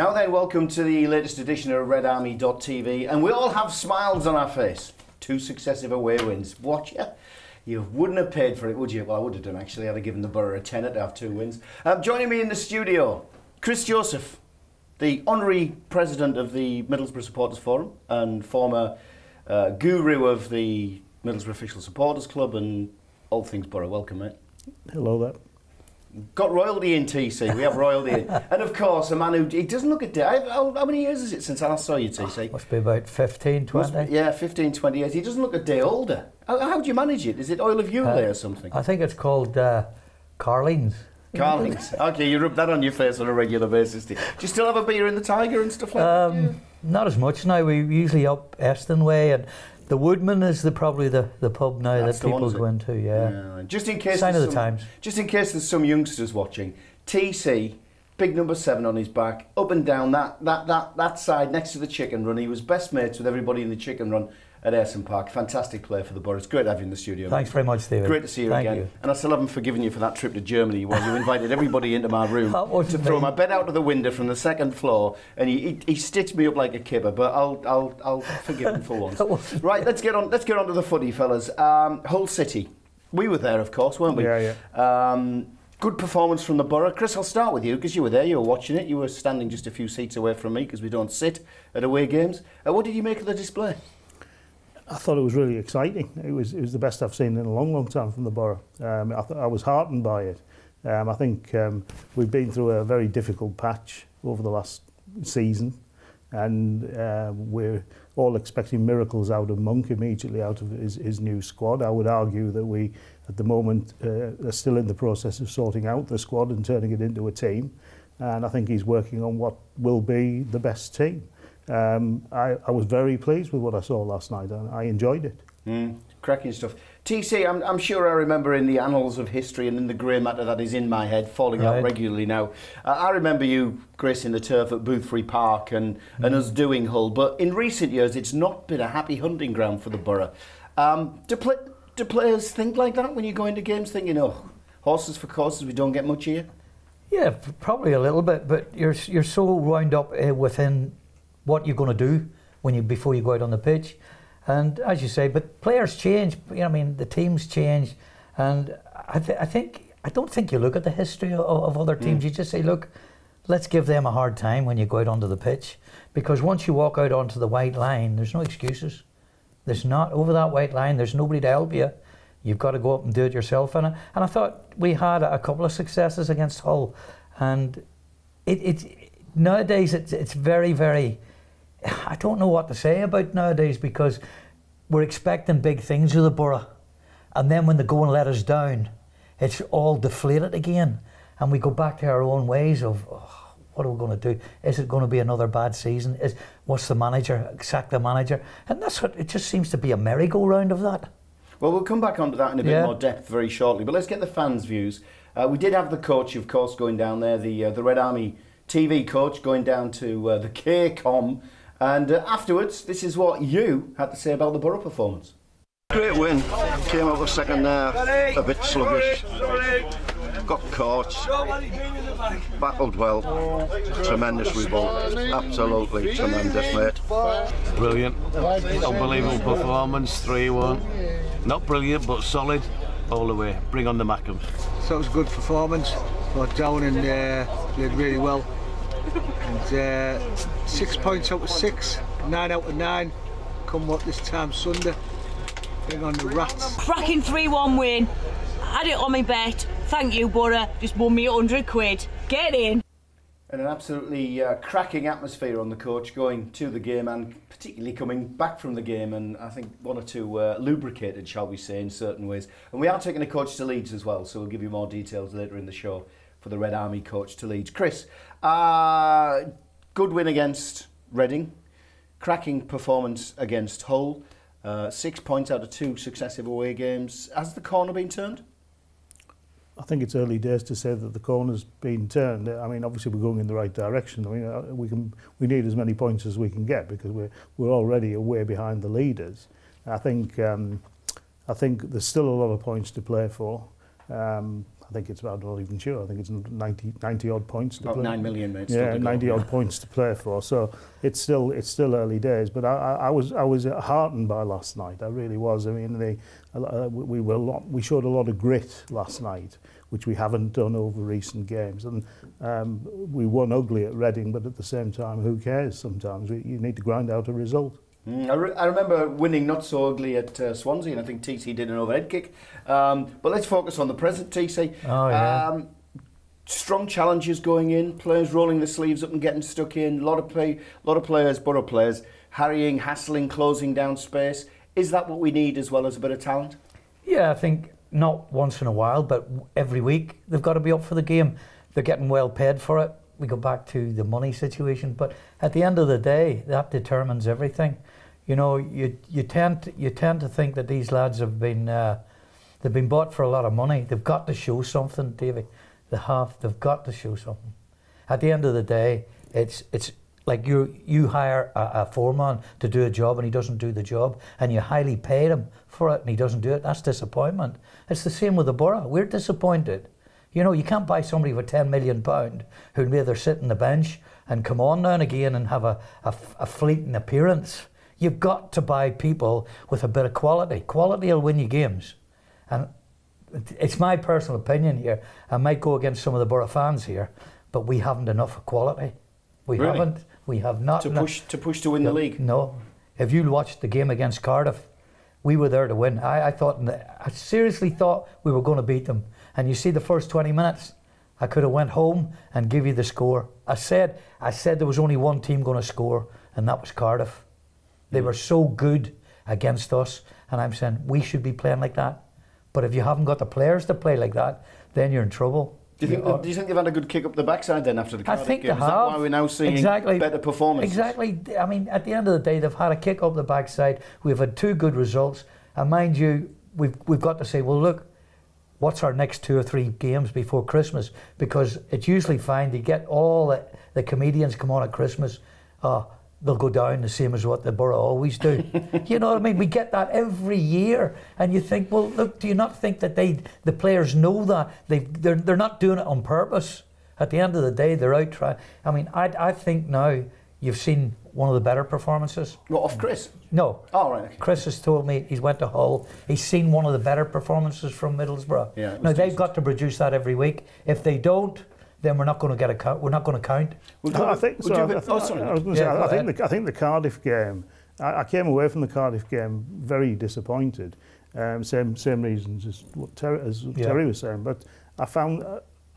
Now then, welcome to the latest edition of RedArmy.tv, and we all have smiles on our face. Two successive away wins. Watch ya. You wouldn't have paid for it, would you? Well, I would have done, actually. I'd have given the Boro a tenner to have two wins. Joining me in the studio, Chris Joseph, the honorary president of the Middlesbrough Supporters Forum and former guru of the Middlesbrough Official Supporters Club and all things Boro. Welcome, mate. Hello there. Got royalty in TC. We have royalty in. And of course, a man who he doesn't look a day. How many years is it since I last saw you, TC? Oh, must be about 15, 20. Yeah, 15, 20 years. He doesn't look a day older. How do you manage it? Is it oil of Yule or something? I think it's called Carlings. Carlings. Okay, you rub that on your face on a regular basis. Do you still have a beer in the Tiger and stuff like that? Not as much now. We're usually up Erston way, and the Woodman is probably the pub now that people go into, yeah. Just in case sign of the times. Just in case there's some youngsters watching, TC, big number 7 on his back, up and down that side next to the chicken run. He was best mates with everybody in the chicken run at Ayala Park. Fantastic player for the Boro. It's great to have you in the studio. Thanks very much, Stephen. Great to see you again. Thank you. And I still haven't forgiven you for that trip to Germany where you invited everybody into my room to throw my bed out of the window from the 2nd floor, and he stitched me up like a kibber, but I'll forgive him for once. Right, let's get on to the footy, fellas. Hull City. We were there, of course, weren't we? Yeah, yeah. Good performance from the Boro. Chris, I'll start with you because you were there, you were watching it, you were standing just a few seats away from me because we don't sit at away games. What did you make of the display? I thought it was really exciting. It was the best I've seen in a long, long time from the Boro. I was heartened by it. I think we've been through a very difficult patch over the last season, and we're all expecting miracles out of Monk immediately out of his new squad. I would argue that we, at the moment, are still in the process of sorting out the squad and turning it into a team. And I think he's working on what will be the best team. I was very pleased with what I saw last night, and I enjoyed it. Cracking stuff. TC, I'm sure I remember in the annals of history and in the grey matter that is in my head, falling out regularly now. I remember you gracing the turf at Boothferry Park and us doing Hull, but in recent years it's not been a happy hunting ground for the Boro. Do players think like that when you go into games thinking, oh, horses for courses, we don't get much here? Yeah, probably a little bit, but you're so wound up within what you're going to do when before you go out on the pitch, and as you say, but players change. You know, I mean, the teams change, and I don't think you look at the history of other teams. You just say, look, let's give them a hard time when you go out onto the pitch, because once you walk out onto the white line, there's no excuses. There's not over that white line. There's nobody to help you. You've got to go up and do it yourself. And I thought we had a couple of successes against Hull, and nowadays it's very, very. I don't know what to say about nowadays, because we're expecting big things of the Boro, and then when they go and let us down, it's all deflated again, and we go back to our own ways of, oh, what are we going to do? Is it going to be another bad season? What's the manager? Sack the manager? And that's what it just seems to be, a merry-go-round of that. Well, we'll come back onto that in a bit more depth very shortly, but let's get the fans' views. We did have the coach, of course, going down there, the Red Army TV coach going down to the KCOM. And afterwards, this is what you had to say about the Boro performance. Great win. Came out the 2nd half, a bit sluggish. Got caught. Battled well. Tremendous result. Absolutely tremendous, mate. Brilliant. Unbelievable performance. 3-1. Not brilliant, but solid all the way. Bring on the Mackhams. So it was a good performance. Got down and played really well. And 6 points out of 6, 9 out of 9. Come what this time Sunday, bring on the Rats. Cracking 3-1 win. Had it on my bet. Thank you, Boro. Just won me £100. Get in. And an absolutely cracking atmosphere on the coach going to the game, and particularly coming back from the game, and I think one or two lubricated, shall we say, in certain ways. And we are taking a coach to Leeds as well, so we'll give you more details later in the show for the Red Army coach to Leeds. Chris, good win against Reading, cracking performance against Hull, 6 points out of 2 successive away games. Has the corner been turned? I think it's early days to say that the corner's been turned. I mean, obviously we're going in the right direction. I mean, we need as many points as we can get, because we're already way behind the leaders. I think there's still a lot of points to play for. I think it's, I'm not even sure, I think it's 90 odd points to play. About 9 million, mate. Yeah, 90 odd points to play for. So it's still early days, but I was heartened by last night. I really was. I mean, we showed a lot of grit last night, which we haven't done over recent games. And we won ugly at Reading, but at the same time, who cares sometimes? You need to grind out a result. I remember winning not so ugly at Swansea, and I think TC did an overhead kick. But let's focus on the present, TC. Oh, yeah. Strong challenges going in, players rolling their sleeves up and getting stuck in, a lot of players, Boro players, harrying, hassling, closing down space. Is that what we need as well as a bit of talent? Yeah, I think not once in a while, but every week they've got to be up for the game. They're getting well paid for it. We go back to the money situation, but at the end of the day, that determines everything. You know, you tend to think that these lads have been they've been bought for a lot of money. They've got to show something, Davey. They have. They've got to show something. At the end of the day, it's like you hire a foreman to do a job and he doesn't do the job, and you highly paid him for it and he doesn't do it. That's disappointment. It's the same with the Borough. We're disappointed. You know, you can't buy somebody for £10 million who'd rather sit on the bench and come on now and again and have a fleeting appearance. You've got to buy people with a bit of quality. Quality will win you games. And it's my personal opinion here. I might go against some of the Borough fans here, but we haven't enough of quality. We really? Haven't. We have not. To push to win the league? No. If you watched the game against Cardiff, we were there to win. I seriously thought we were going to beat them. And you see the first 20 minutes, I could have went home and give you the score. I said there was only one team going to score, and that was Cardiff. They were so good against us, and I'm saying we should be playing like that. But if you haven't got the players to play like that, then you're in trouble. Do you think they've had a good kick up the backside then after the Cardiff game? I think they have. Is that why we're now seeing better performances? Exactly. I mean, at the end of the day, they've had a kick up the backside. We've had two good results, and mind you, we've got to say, well, look, what's our next 2 or 3 games before Christmas? Because it's usually fine to get all the comedians come on at Christmas. They'll go down the same as what the Borough always do. You know what I mean? We get that every year, and you think, well, look, do you not think that the players know that they're not doing it on purpose? At the end of the day, they're out trying. I mean, I think now you've seen one of the better performances. Well, off Chris. No. Oh, right. Okay. Chris has told me he's went to Hull. He's seen one of the better performances from Middlesbrough. Yeah. Now they've got to produce that every week. If they don't, then we're not going to get a count. We're not going to count. I think so. I think the Cardiff game. I came away from the Cardiff game very disappointed. Same reasons as what Terry was saying. But I found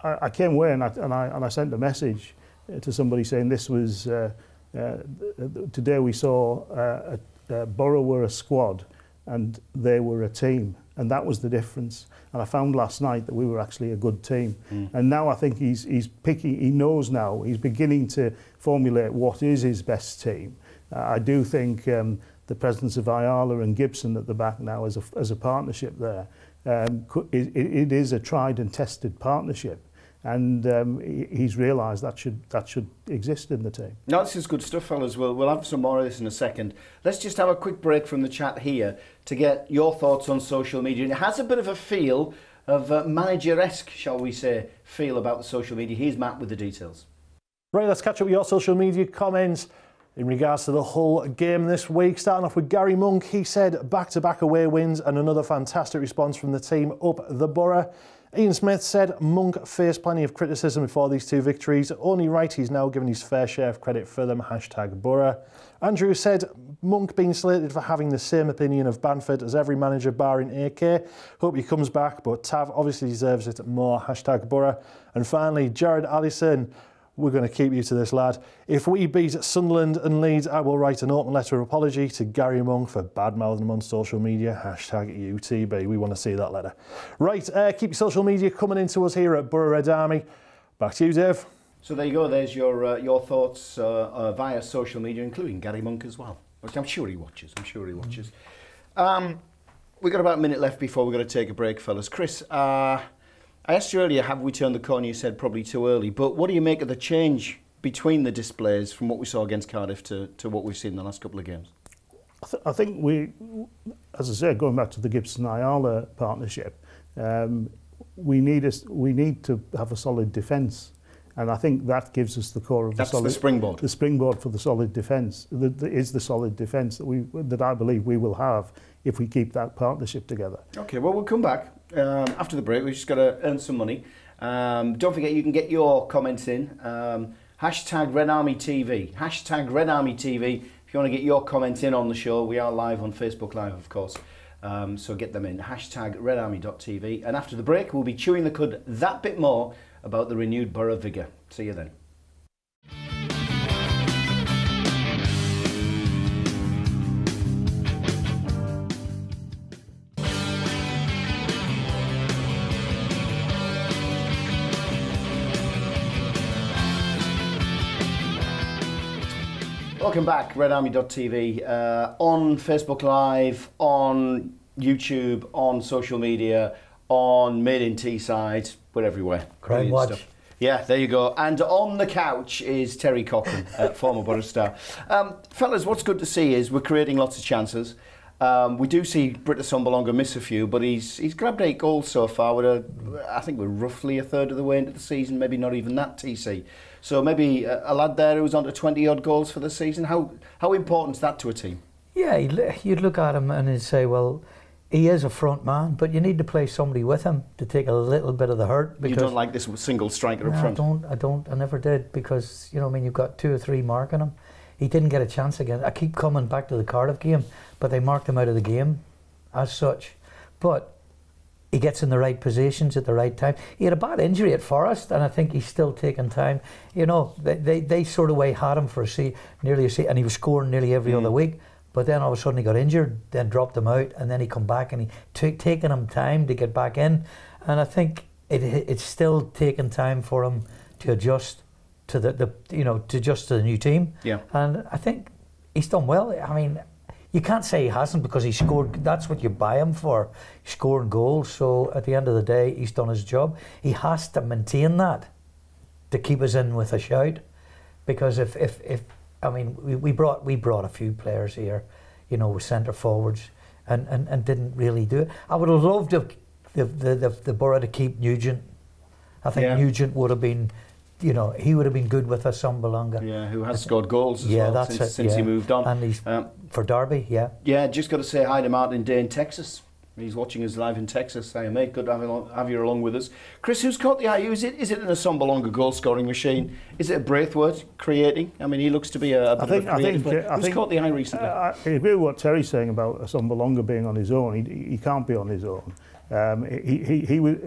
I came away and I sent a message to somebody saying this was. Today we saw Boro were a squad and they were a team, and that was the difference. And I found last night that we were actually a good team. And now I think he's picking, he knows now, he's beginning to formulate what is his best team. I do think the presence of Ayala and Gibson at the back now as a partnership there, it is a tried and tested partnership. And he's realised that should exist in the team. No, this is good stuff, fellas. We'll have some more of this in a second. Let's just have a quick break from the chat here to get your thoughts on social media. And it has a bit of a feel of manager-esque, shall we say, feel about the social media. Here's Matt with the details. Right, let's catch up with your social media comments in regards to the Hull game this week. Starting off with Gary Monk. He said back-to-back away wins and another fantastic response from the team up the Borough. Ian Smith said, Monk faced plenty of criticism before these two victories. Only right he's now given his fair share of credit for them, #Borough. Andrew said, Monk being slated for having the same opinion of Bamford as every manager barring AK. Hope he comes back, but Tav obviously deserves it more, #Borough. And finally, Jared Allison, we're going to keep you to this, lad. If we beat Sunderland and Leeds, I will write an open letter of apology to Gary Monk for badmouthing him on social media, #UTB. We want to see that letter. Right, keep your social media coming into us here at Borough Red Army. Back to you, Dave. So there you go. There's your thoughts via social media, including Gary Monk as well, which I'm sure he watches. We've got about a minute left before we're going to take a break, fellas. Chris, I asked you earlier, have we turned the corner? You said probably too early, but what do you make of the change between the displays from what we saw against Cardiff to what we've seen in the last couple of games? I think we, as I said, going back to the Gibson-Ayala partnership, we need to have a solid defence. And I think that gives us the core of the springboard. The springboard for the solid defence is the solid defence that I believe we will have if we keep that partnership together. Okay, well, we'll come back after the break. We've just got to earn some money. Don't forget, you can get your comments in. Hashtag RedArmyTV. Hashtag RedArmyTV. If you want to get your comments in on the show, we are live on Facebook Live, of course. So get them in. Hashtag RedArmy.tv. And after the break, we'll be chewing the cud that bit more about the renewed Boro vigour. See you then. Welcome back, RedArmy.tv, on Facebook Live, on YouTube, on social media, on Made in Teesside. We're everywhere. Crime Watch. Stuff. Yeah, there you go. And on the couch is Terry Cochrane, former Boro star. Fellas, what's good to see is we're creating lots of chances. We do see Britt Assombalonga miss a few, but he's grabbed 8 goals so far. With I think we're roughly a third of the way into the season, maybe not even that, TC. So maybe a lad there who's on to 20-odd goals for the season. How important is that to a team? Yeah, you'd look at him and you'd say, well, he is a front man, but you need to play somebody with him to take a little bit of the hurt. Because you don't like this single striker up front? I don't. I never did because, you know, I mean, you've got 2 or 3 marking him. He didn't get a chance again. I keep coming back to the Cardiff game, but they marked him out of the game as such. But he gets in the right positions at the right time. He had a bad injury at Forest, and I think he's still taking time. You know, they sort of had him for nearly a season, and he was scoring nearly every other week. But then all of a sudden he got injured, then dropped him out, and then he come back, and he taking him time to get back in. And I think it's still taking time for him to adjust to the new team. Yeah. And I think he's done well. I mean, you can't say he hasn't because he scored. That's what you buy him for, scoring goals. So at the end of the day, he's done his job. He has to maintain that to keep us in with a shout, because if I mean, we brought a few players here, you know, with centre forwards, and didn't really do it. I would have loved the Boro to keep Nugent. I think Nugent would have been, you know, he would have been good with Assombalonga. Yeah, who has scored goals as well since he moved on. And he's for Derby, Yeah, just got to say hi to Martin Day in Texas. He's watching us live in Texas. Say, mate, good to have you along with us. Chris, who's caught the eye? Is it an Assombalonga goal-scoring machine? Is it a Braithwaite creating? I mean, he looks to be a bit of a creative player. Who's caught the eye recently? I agree with what Terry's saying about Assombalonga being on his own. He can't be on his own. I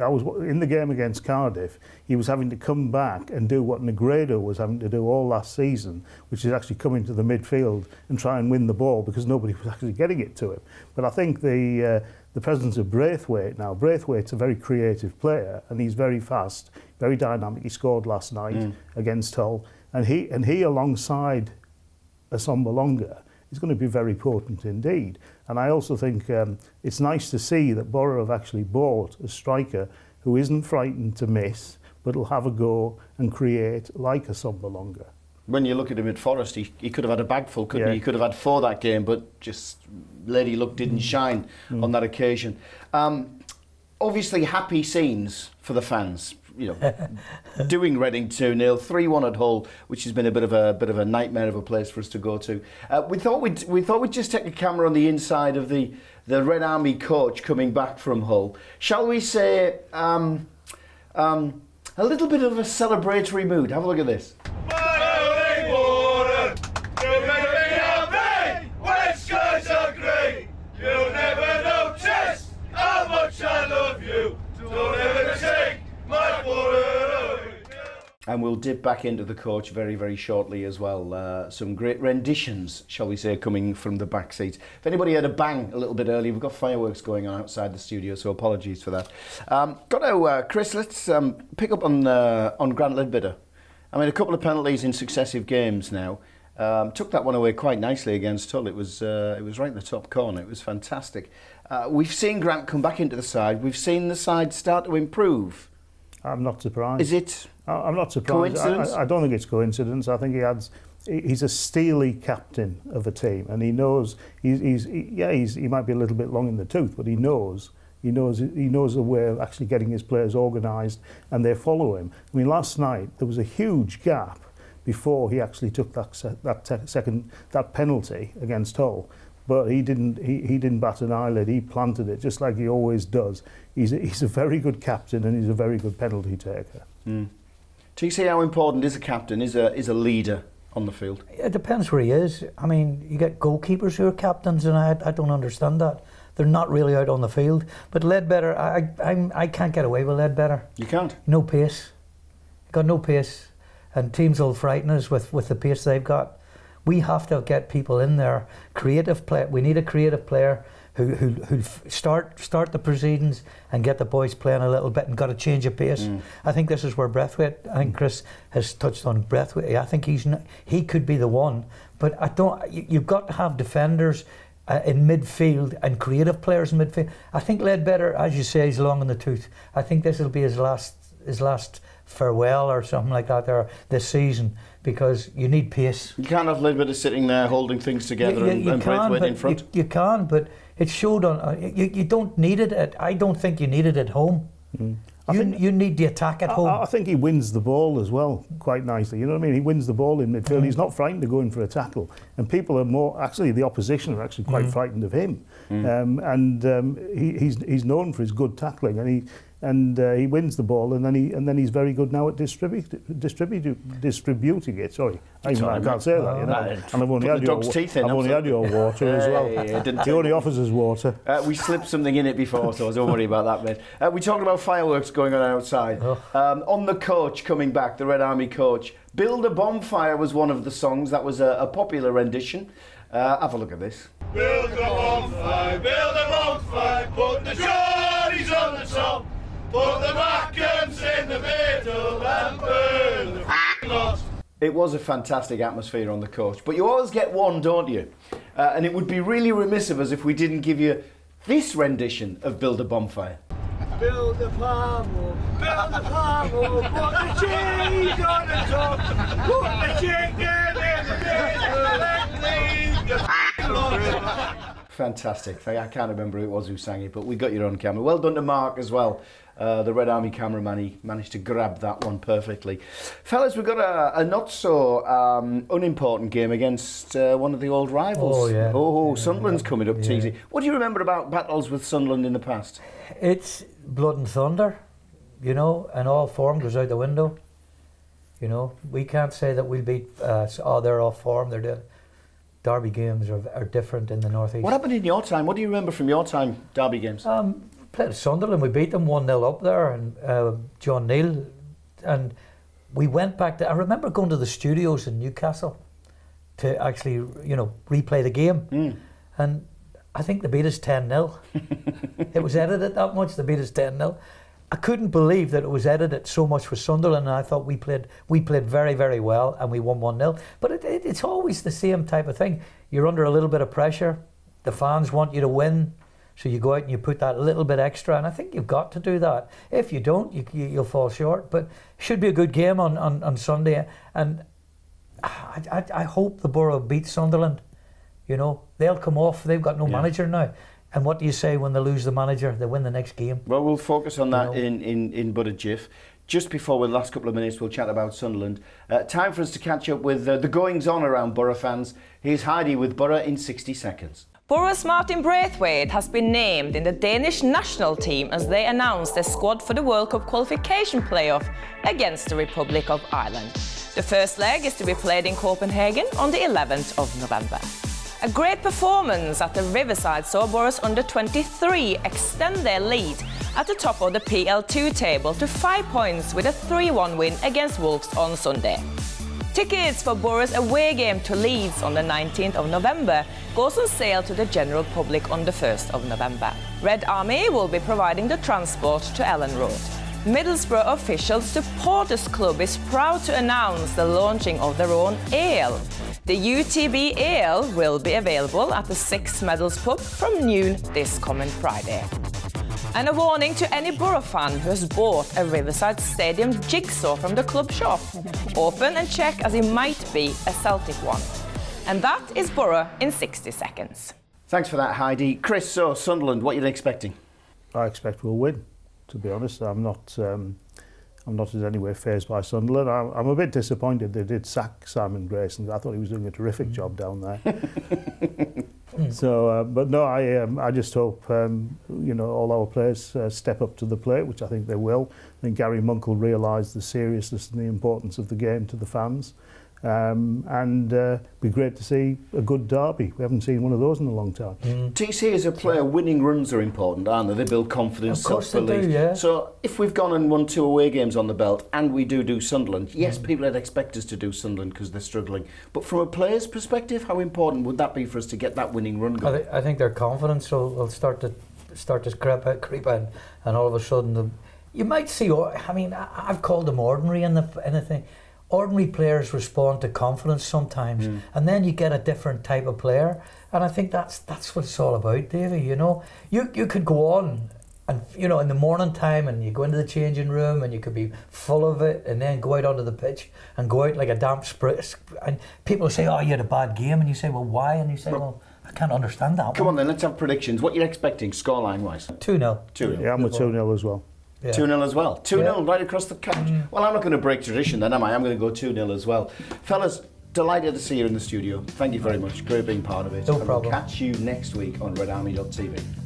was in the game against Cardiff. He was having to come back and do what Negredo was having to do all last season, which is actually come into the midfield and try and win the ball because nobody was actually getting it to him. But I think the presence of Braithwaite now. Braithwaite's a very creative player, and he's very fast, very dynamic. He scored last night against Hull, and he alongside Assombalonga is going to be very potent indeed. And I also think it's nice to see that Boro have actually bought a striker who isn't frightened to miss, but will have a go and create like Assombalonga. When you look at him at Forest, he could have had a bag full, couldn't he? He could have had 4 that game, but just Lady Luck didn't shine on that occasion. Obviously, happy scenes for the fans. You know, doing Reading 2-0, 3-1 at Hull, which has been a bit of a nightmare of a place for us to go to. We thought we'd just take a camera on the inside of the Red Army coach coming back from Hull. Shall we say a little bit of a celebratory mood? Have a look at this. And we'll dip back into the coach very, very shortly as well. Some great renditions, shall we say, coming from the back seat. If anybody heard a bang a little bit early, we've got fireworks going on outside the studio, so apologies for that. Chris, let's pick up on Grant Leadbitter. I mean, a couple of penalties in successive games now. Took that one away quite nicely against Hull. It was right in the top corner. It was fantastic. We've seen Grant come back into the side. We've seen the side start to improve. I'm not surprised. Is it? I'm not surprised. Coincidence? I don't think it's coincidence. I think he's a steely captain of a team, and he knows he might be a little bit long in the tooth, but he knows He knows the way of actually getting his players organised, and they follow him. I mean, last night there was a huge gap before he actually took that penalty against Hull, but he didn't bat an eyelid. He planted it just like he always does. He's a very good captain, and he's a very good penalty taker. Mm. Do you see how important is a captain, is a leader on the field? It depends where he is. I mean, you get goalkeepers who are captains, and I don't understand that. They're not really out on the field. But Leadbitter, I can't get away with Leadbitter. You can't? No pace. Got no pace, and teams will frighten us with the pace they've got. We have to get people in there, creative play. We need a creative player who start the proceedings and get the boys playing a little bit and got a change of pace. Mm. I think this is where Braithwaite, I think Chris has touched on Braithwaite, I think he could be the one, but I don't. You've got to have defenders in midfield and creative players in midfield. I think Leadbitter, as you say, is long in the tooth. I think this will be his last farewell or something like that there this season, because you need pace. You can't have Leadbitter sitting there holding things together and Braithwaite in front. You can, but it showed on. You don't need it. I don't think you need it at home. Mm. You need the attack at home. I think he wins the ball as well quite nicely. You know what I mean? He wins the ball in midfield. Mm. He's not frightened of going for a tackle, and people are more. Actually, the opposition are actually quite frightened of him. Mm. He's known for his good tackling, and he wins the ball, and then he's very good now at distributing it. Sorry, I can't say that. You know? And I've only had your dog's teeth in. I've only had your water as well. He only offers us water. We slipped something in it before, so don't worry about that, mate. We're talking about fireworks going on outside. Oh. On the coach coming back, the Red Army coach. Build a Bonfire was one of the songs. That was a popular rendition. Have a look at this. Build a bonfire, build a bonfire, put the Johnnies on the top. Put the Mackhams in the middle and burn the f***ing lot. It was a fantastic atmosphere on the coach, but you always get one, don't you? And it would be really remiss of us if we didn't give you this rendition of Build a Bonfire. Build a pommel, build a pommel, put the cheese on the top, put the chicken in the middle and leave the f***ing lot. Fantastic. I can't remember who it was who sang it, but we got your own camera. Well done to Mark as well. The Red Army cameraman, he managed to grab that one perfectly. Fellas, we've got a not so unimportant game against one of the old rivals. Oh, yeah. Oh, yeah, Sunderland's coming up, TZ. What do you remember about battles with Sunderland in the past? It's blood and thunder, you know, and all form goes out the window. You know, we can't say that we'll beat, oh, they're off form, they're doing. Derby games are different in the northeast. What happened in your time? What do you remember from your time, derby games? Played at Sunderland, we beat them 1-0 up there, and John Neale, and we went back to, I remember going to the studios in Newcastle to actually, you know, replay the game, and I think they beat us 10-0. It was edited that much, they beat us 10-0. I couldn't believe that it was edited so much for Sunderland, and I thought we played very, very well, and we won 1-0. But it's always the same type of thing. You're under a little bit of pressure. The fans want you to win, so you go out and you put that little bit extra, and I think you've got to do that. If you don't, you'll fall short. But it should be a good game on Sunday, and I hope the Boro beat Sunderland. You know, they'll come off. They've got no manager now. And what do you say when they lose the manager? They win the next game. Well, we'll focus on that in but a jiff. Just before the last couple of minutes, we'll chat about Sunderland. Time for us to catch up with the goings-on around Boro fans. Here's Heidi with Boro in 60 seconds. Boro's Martin Braithwaite has been named in the Danish national team as they announced their squad for the World Cup qualification playoff against the Republic of Ireland. The first leg is to be played in Copenhagen on the 11th of November. A great performance at the Riverside saw Boro's under-23 extend their lead at the top of the PL2 table to 5 points with a 3-1 win against Wolves on Sunday. Tickets for Boro's away game to Leeds on the 19th of November goes on sale to the general public on the 1st of November. Red Army will be providing the transport to Ellen Road. Middlesbrough Official Supporters Club is proud to announce the launching of their own ale. The UTB ale will be available at the Six Medals Pub from noon this coming Friday. And a warning to any Boro fan who has bought a Riverside Stadium jigsaw from the club shop. Open and check, as it might be a Celtic one. And that is Boro in 60 seconds. Thanks for that, Heidi. Chris, so Sunderland, what are you expecting? I expect we'll win, to be honest. I'm not in any way fazed by Sunderland. I'm a bit disappointed they did sack Simon Grayson. I thought he was doing a terrific job down there. So, but no, I just hope, you know, all our players step up to the plate, which I think they will. I think Gary Monk will realise the seriousness and the importance of the game to the fans. And it'd be great to see a good derby. We haven't seen one of those in a long time. TC, as a player, winning runs are important, aren't they? They build confidence, self-belief. Of course they do, yeah. So if we've gone and won 2 away games on the belt and we do Sunderland, yes, people would expect us to do Sunderland because they're struggling. But from a player's perspective, how important would that be for us to get that winning run going? I think their confidence will start to creep in, and all of a sudden, you might see. I mean, I've called them ordinary in the thing. Ordinary players respond to confidence sometimes, and then you get a different type of player, and I think that's what it's all about, Davey. You know, you could go on, and you know, in the morning time, and you go into the changing room, and you could be full of it, and then go out onto the pitch and go out like a damp spritz, and people say, "Oh, you had a bad game," and you say, "Well, why?" And you say, "Well, I can't understand that." Come on, then, let's have predictions. What you're expecting scoreline wise? 2-0. 2-0. Yeah, I'm with 2-0 as well. 2-0 as well. 2-0 right across the country. Well, I'm not going to break tradition then, am I? I'm going to go 2-0 as well. Fellas, delighted to see you in the studio. Thank you very much. Great being part of it. No problem. We'll catch you next week on RedArmy.tv.